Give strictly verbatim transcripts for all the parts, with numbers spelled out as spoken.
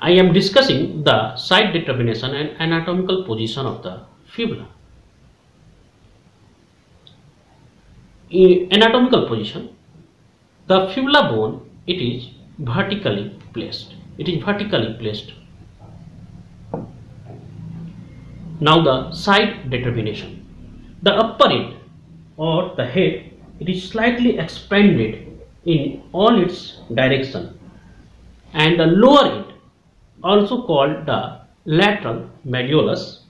I am discussing the side determination and anatomical position of the fibula. In anatomical position, the fibula bone, it is vertically placed. It is vertically placed. Now the side determination. The upper end or the head, it is slightly expanded in all its direction, and the lower end, also called the lateral malleolus,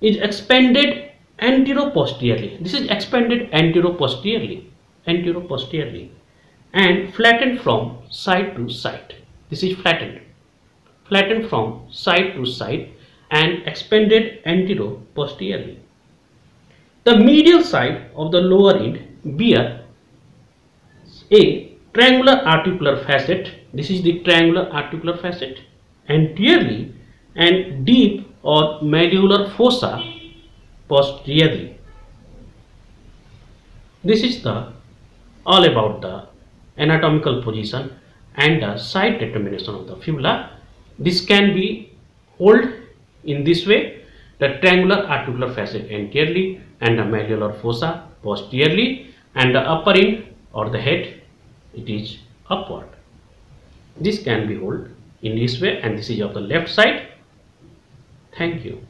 is expanded antero-posteriorly. This is expanded antero-posteriorly, antero-posteriorly, and flattened from side to side. This is flattened, flattened from side to side and expanded antero-posteriorly. The medial side of the lower end bear a triangular articular facet. This is the triangular articular facet anteriorly and deep or medullar fossa posteriorly. This is the all about the anatomical position and the side determination of the fibula. This can be held in this way: the triangular articular facet anteriorly and the medullar fossa posteriorly, and the upper end or the head, it is upward. This can be held in this way, and this is of the left side. Thank you.